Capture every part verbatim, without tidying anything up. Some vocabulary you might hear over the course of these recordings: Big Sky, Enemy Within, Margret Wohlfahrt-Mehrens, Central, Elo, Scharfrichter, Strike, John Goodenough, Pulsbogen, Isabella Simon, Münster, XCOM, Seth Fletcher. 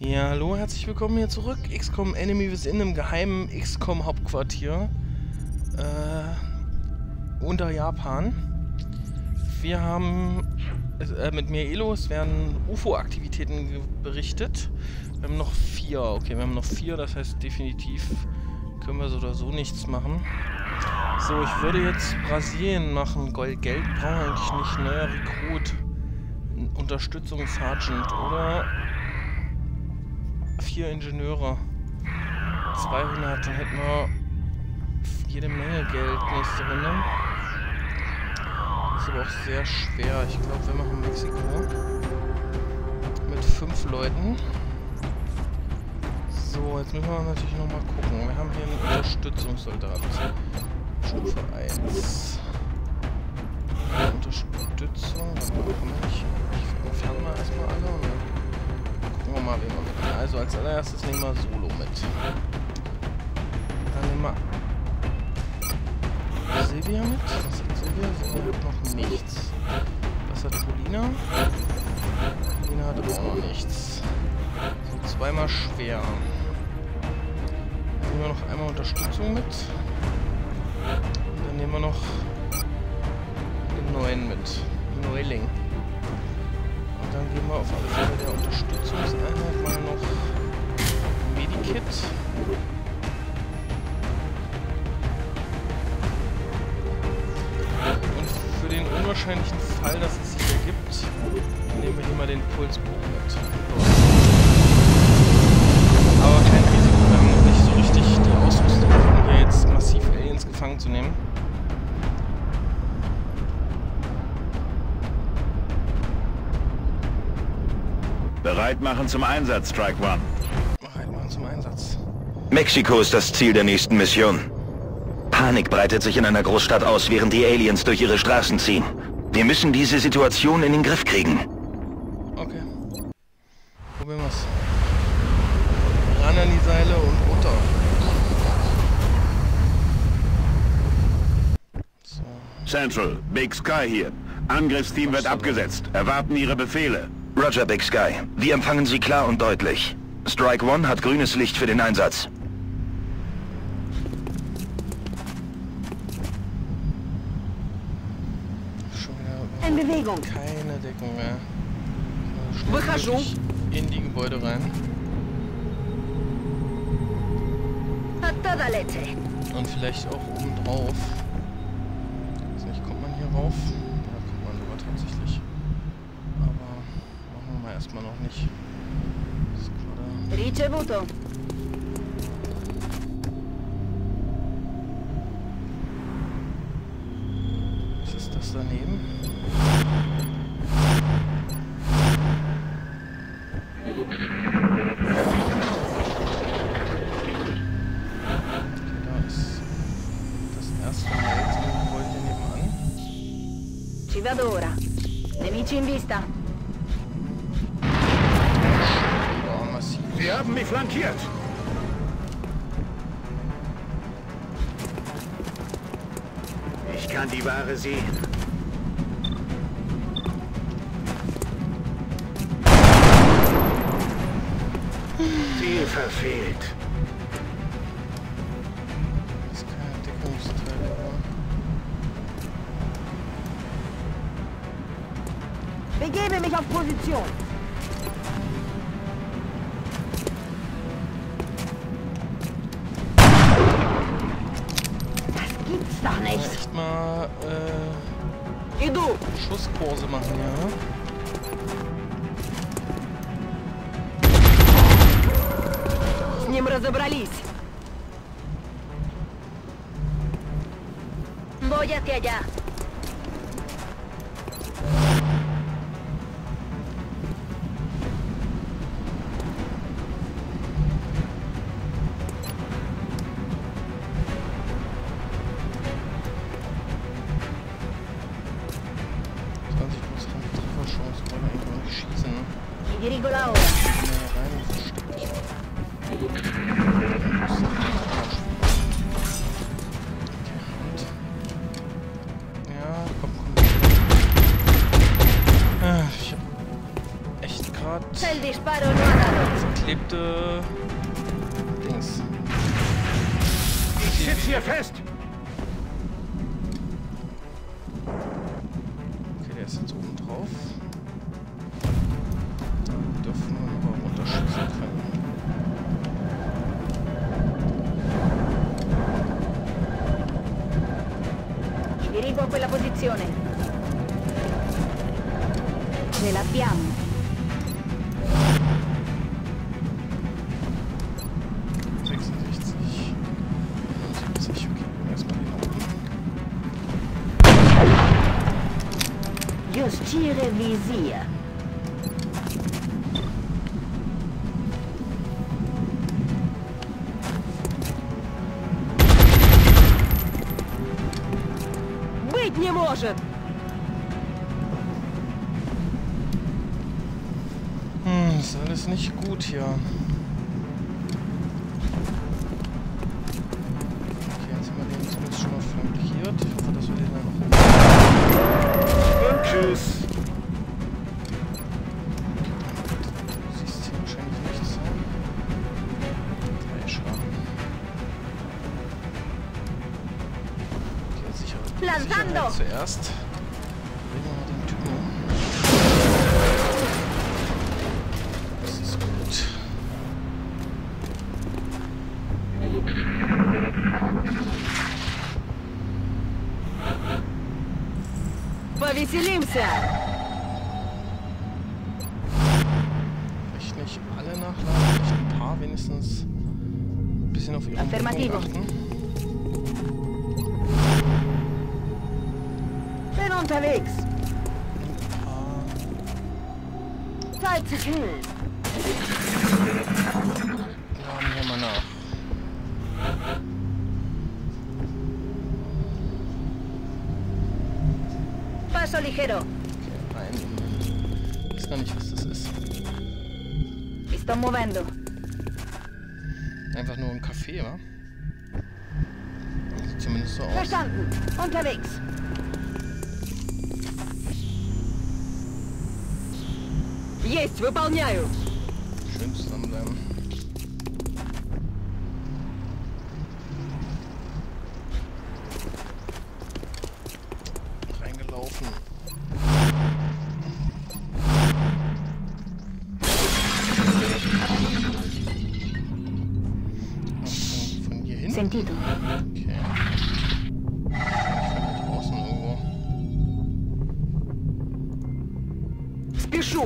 Ja, hallo, herzlich willkommen hier zurück. X COM Enemy, wir sind in einem geheimen X COM Hauptquartier äh, unter Japan. Wir haben äh, mit mir Elo, es werden U F O-Aktivitäten berichtet. Wir haben noch vier, okay, wir haben noch vier, das heißt definitiv können wir so oder so nichts machen. So, ich würde jetzt Brasilien machen. Gold, Geld brauchen wir eigentlich nicht. Neuer Rekrut, Unterstützungssergeant oder... Vier Ingenieure. zweihundert, dann hätten wir jede Menge Geld nächste Runde. Ist aber auch sehr schwer. Ich glaube, wir machen Mexiko. Mit fünf Leuten. So, jetzt müssen wir natürlich nochmal gucken. Wir haben hier einen Unterstützungssoldaten. Stufe eins. Unterstützung. Was machen wir nicht? Ich entferne mal erstmal alle und dann gucken wir mal, wen wir mitnehmen. Also als allererstes nehmen wir Solo mit. Dann nehmen wir Silvia mit. Was hat Silvia? Silvia hat noch nichts. Was hat Polina? Polina hat aber auch noch nichts. So, zweimal schwer. Dann nehmen wir noch einmal Unterstützung mit. Dann nehmen wir noch den neuen mit. Neuling. Dann gehen wir auf alle Fälle der Unterstützungseinheit mal noch Medikit. Und für den unwahrscheinlichen Fall, dass es sich ergibt, nehmen wir hier mal den Pulsbogen mit. Aber kein Risiko, wir haben noch nicht so richtig die Ausrüstung, um hier jetzt massiv Aliens gefangen zu nehmen. Bereit machen zum Einsatz, Strike One. Bereit machen zum Einsatz. Mexiko ist das Ziel der nächsten Mission. Panik breitet sich in einer Großstadt aus, während die Aliens durch ihre Straßen ziehen. Wir müssen diese Situation in den Griff kriegen. Okay. Probieren wir's. Ran an die Seile und runter. So. Central, Big Sky hier. Angriffsteam wird abgesetzt. Erwarten Ihre Befehle. Roger, Big Sky. Wir empfangen Sie klar und deutlich. Strike One hat grünes Licht für den Einsatz. Schon wieder in Bewegung. Keine Deckung mehr. Rückraschung. In die Gebäude rein. Und vielleicht auch oben drauf. Vielleicht kommt man hier rauf. Ja, kommt man sogar tatsächlich. Erstmal noch nicht. Ist gerade... So, was ist das daneben? Okay, da ist das erste Mal jetzt in dem Gebäude hier nebenan. Ci vado ora. Nemici in vista. Sie haben mich flankiert! Ich kann die Ware sehen. Viel verfehlt. Das ist keine Deckungsteile, oder? Begebe mich auf Position. Mal äh, Schusskurse machen, ja. С ним разобрались. Voy hacia allá. verklebte Dings. Ich sitze hier fest! Okay, der ist jetzt oben drauf. Dann dürfen wir aber runterschießen können. Dirigo a quella posizione. Ce l'abbiamo. sechsundsechzig, fünfundsiebzig, okay, erstmal hier. Justire Visier. Не может. Hm, ist alles nicht gut hier. Okay, jetzt haben wir den zumindest schon mal flankiert. Ich hoffe, dass wir den dann noch. Tschüss. Du siehst hier wahrscheinlich nichts. Drei Schaden. Lanzando! Zuerst bringen wir mal den Typen um. Das ist gut. Повеселимся! Vielleicht nicht alle nachladen, vielleicht ein paar wenigstens ein bisschen auf ihre Umgebung achten. Unterwegs. Ah. Zeit zu kühlen. Laden wir mal nach. Paso ligero. Okay, nein. Ich weiß gar nicht, was das ist. Estoy moviendo. Einfach nur ein Café, wa? Sieht zumindest so aus. Verstanden. Unterwegs. Есть, выполняю. Schön zusammenbleiben. Reingelaufen. Ach, von hier hin? Sentido. Okay. Draußen irgendwo. Спешу.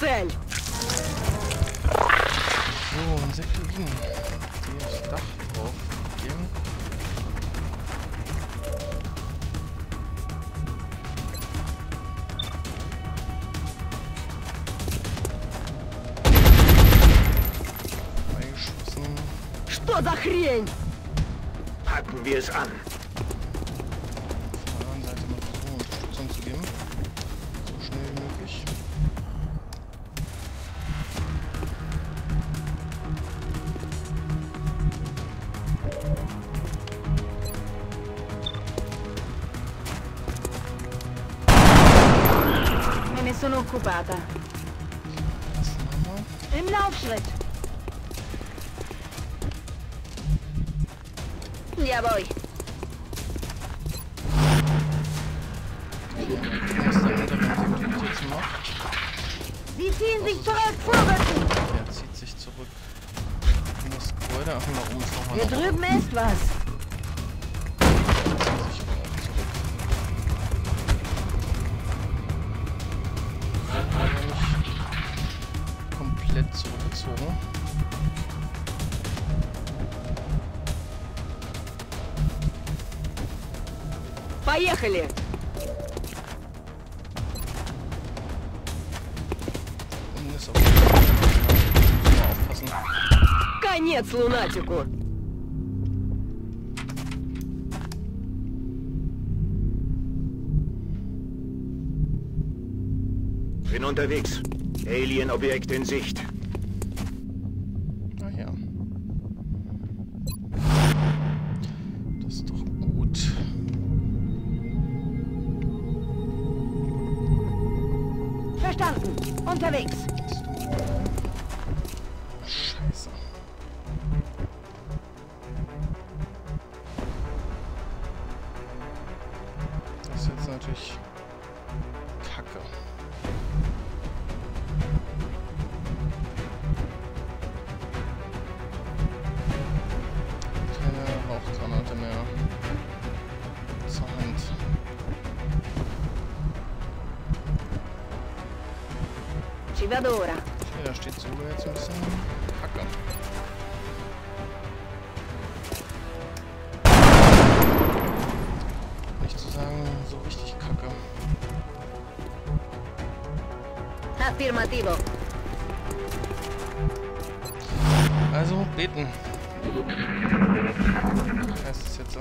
So, ein Sektorin. Die aufs Dach drauf geben. Beigeschossen. Что за хрень? Packen wir es an. Auf der anderen Seite mal versuchen, Unterstützung zu geben. So schnell wie möglich. Sono occupata. Im Laufschritt. Ja, boy. Sie ziehen sich zurück, vorwärts. Er zieht sich zurück. In das Gebäude, ach, nach oben ist noch was. Hier drüben ist was. Zurückgezogen. Поехали! Конец лунатику! Bin unterwegs. Alien-Objekt in Sicht. Verstanden. Unterwegs. Scheiße. Das ist jetzt natürlich Kacke. Keine Rauchgranate mehr zur Hand. Ci vado ora. Okay, da steht sogar jetzt ein bisschen Kacke. Nicht zu sagen, so richtig Kacke. Affirmativo. Also, beten. Was heißt das jetzt so?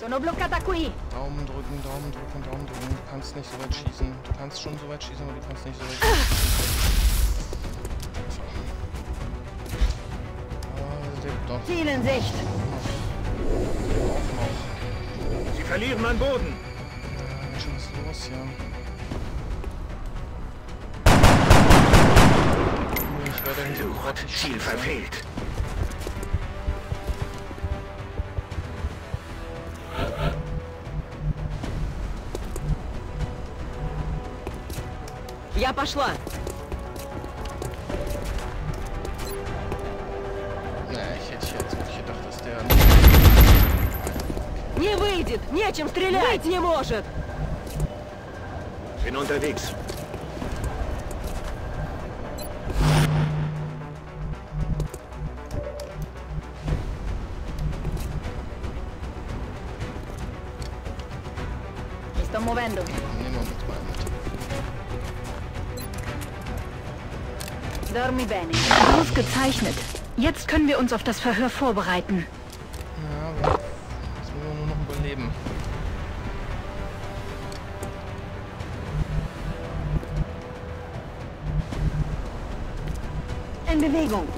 Sono bloccata qui. Daumen drücken, Daumen drücken, Daumen drücken. Du kannst nicht so weit schießen. Du kannst schon so weit schießen, aber du kannst nicht so weit schießen. Ah, lebt doch. Ziel in Sicht. Auch noch. Sie verlieren an Boden. Ja, schon was los hier. Ich werde in diesem Rott Ziel verfehlt. Я пошла. Na, ich hätte jetzt wirklich gedacht, dass der... Не выйдет! Нечем стрелять! Быть не может! Bin unterwegs. Me sto movendo. Ausgezeichnet. Jetzt können wir uns auf das Verhör vorbereiten. Ja, aber jetzt müssen wir nur noch überleben. In Bewegung.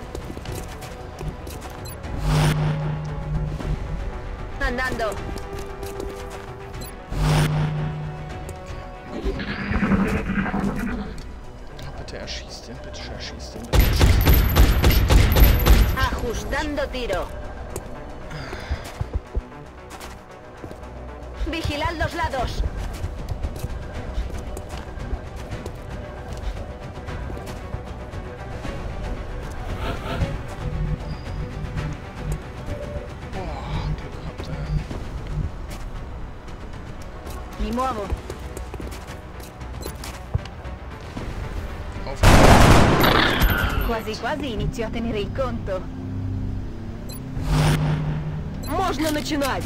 Andando. Erschießt ihn, bitte erschießt ihn, bitte erschießt ihn. Ajustando tiro. Vigilad los lados. Boah, Glück gehabt, ey. Mi muevo. Quasi quasi inizio a tenere il conto. Можно начинать.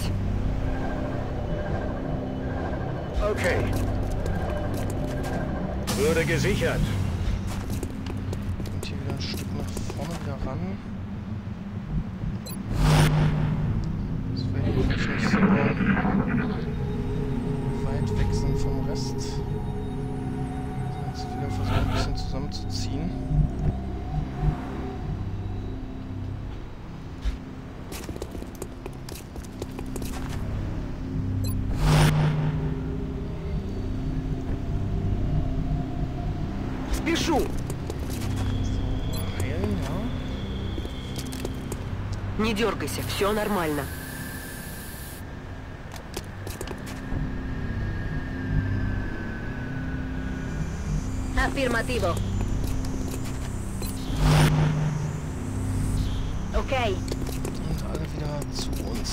Okay. Würde gesichert. Und hier wieder ein Stück nach vorne wieder ran. Das wäre jetzt nicht so weit weg sind vom Rest. Jetzt wieder versuchen, ein bisschen zusammenzuziehen. So, heilen, ja. Не дергайся, все нормально. Afirmativo. Okay. Und alle wieder zu uns.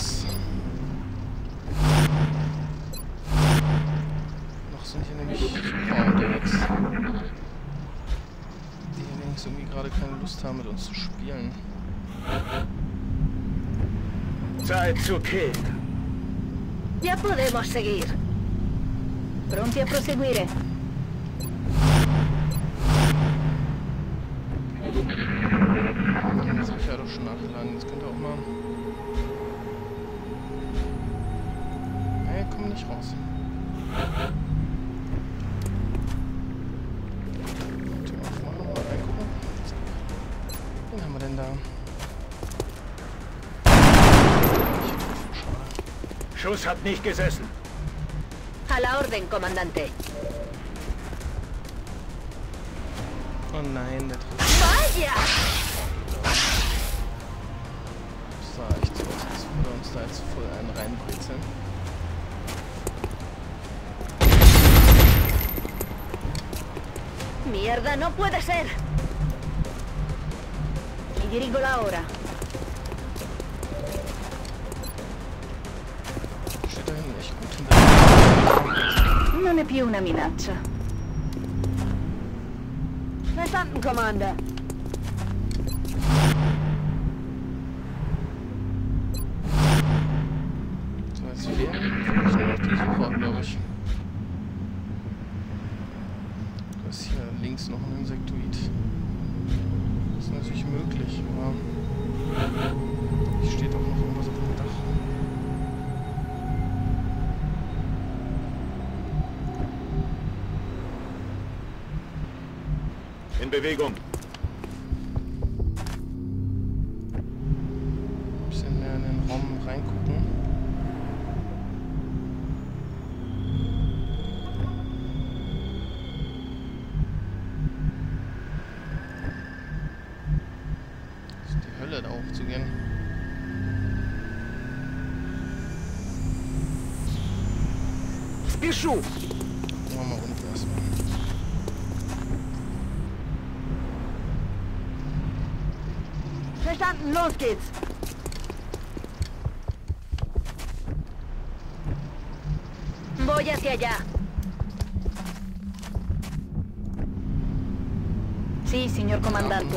Noch sind hier nämlich super unterwegs. Irgendwie gerade keine Lust haben, mit uns zu spielen. Zeit zu killen. Ja, podemos seguir. Pronti a proseguire. Das habe ich ja doch schon nachgeladen. Jetzt könnt ihr auch mal... Hey, komm nicht raus. Da. Schuss hat nicht gesessen. A la orden, Kommandante. Oh nein, der trifft. Vaya! Das sah echt so aus, als würde uns da jetzt voll einen reinbrezeln. Mierda, no puede ser. Y dirigo la hora. Non è più una minaccia. Verstanden, Commander. So, jetzt vier. Ich nehme auf die sofort, glaube ich. Da ist hier links noch ein Insektoid. Das ist natürlich möglich, aber hier steht auch noch irgendwas auf dem Dach. In Bewegung. Ein bisschen mehr in den Raum reingucken. Das ist die Hölle, da aufzugehen. Spießschuh! Machen wir runter erstmal. Verstanden, los geht's! Voy hacia allá. Sí, señor comandante.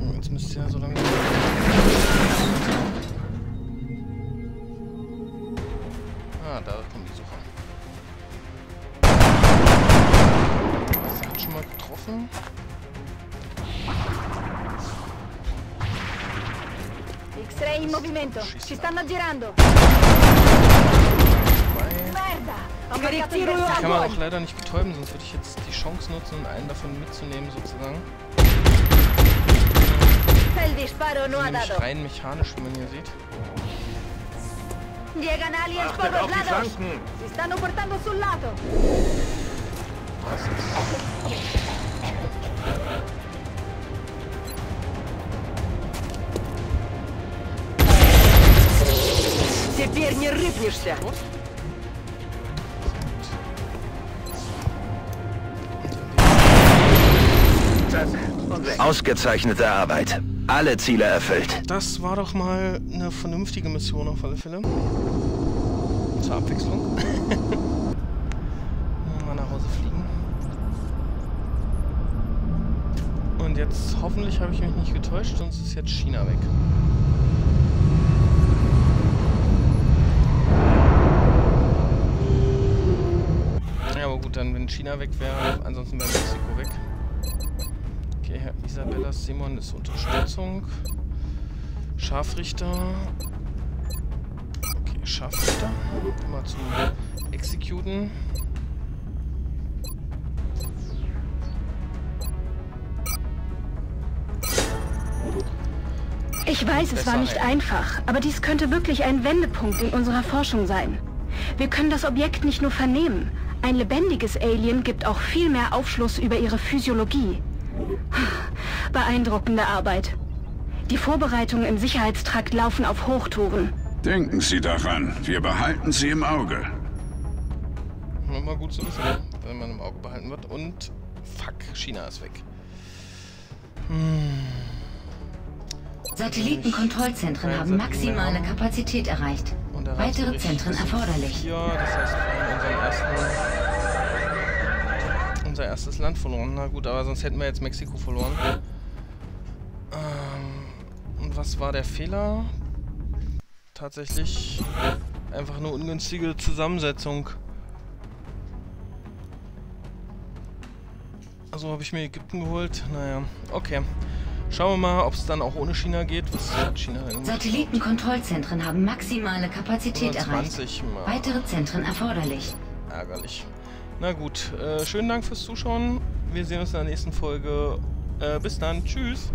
Oh, jetzt müsst ihr ja so lange. Ah, da kommen die Sucher. getroffen. X-Ray in movimento. Ci stanno girando. Das kann man auch leider nicht betäuben, sonst würde ich jetzt die Chance nutzen, um einen davon mitzunehmen, sozusagen. Das ist rein mechanisch, wie man hier sieht. Achtet auf die Flanken! Si stanno portando sul lato. Das ist Теперь не рыпнешься. Gut. Ausgezeichnete Arbeit. Alle Ziele erfüllt. Das war doch mal eine vernünftige Mission auf alle Fälle. Zur Abwechslung. Mal nach Hause fliegen. Und jetzt, hoffentlich habe ich mich nicht getäuscht, sonst ist jetzt China weg. Ja, aber gut, dann wenn China weg wäre, ansonsten wäre Mexiko weg. Okay, Herr Isabella Simon ist Unterstützung. Scharfrichter. Okay, Scharfrichter. Mal zu executen. Ich weiß, es war nicht einfach, aber dies könnte wirklich ein Wendepunkt in unserer Forschung sein. Wir können das Objekt nicht nur vernehmen. Ein lebendiges Alien gibt auch viel mehr Aufschluss über ihre Physiologie. Beeindruckende Arbeit. Die Vorbereitungen im Sicherheitstrakt laufen auf Hochtouren. Denken Sie daran, wir behalten sie im Auge. Immer gut zu wissen, wenn man im Auge behalten wird. Und fuck, China ist weg. Hm. Satellitenkontrollzentren haben maximale Kapazität erreicht. Weitere Zentren erforderlich. Ja, das heißt, wir haben unser erstes Land verloren. Na gut, aber sonst hätten wir jetzt Mexiko verloren. Ähm, und was war der Fehler? Tatsächlich einfach eine ungünstige Zusammensetzung. Also habe ich mir Ägypten geholt. Naja, okay. Schauen wir mal, ob es dann auch ohne China geht. Was hat China eigentlich? Satellitenkontrollzentren haben maximale Kapazität erreicht. Weitere Zentren erforderlich. Ärgerlich. Na gut, äh, schönen Dank fürs Zuschauen. Wir sehen uns in der nächsten Folge. Äh, bis dann. Tschüss.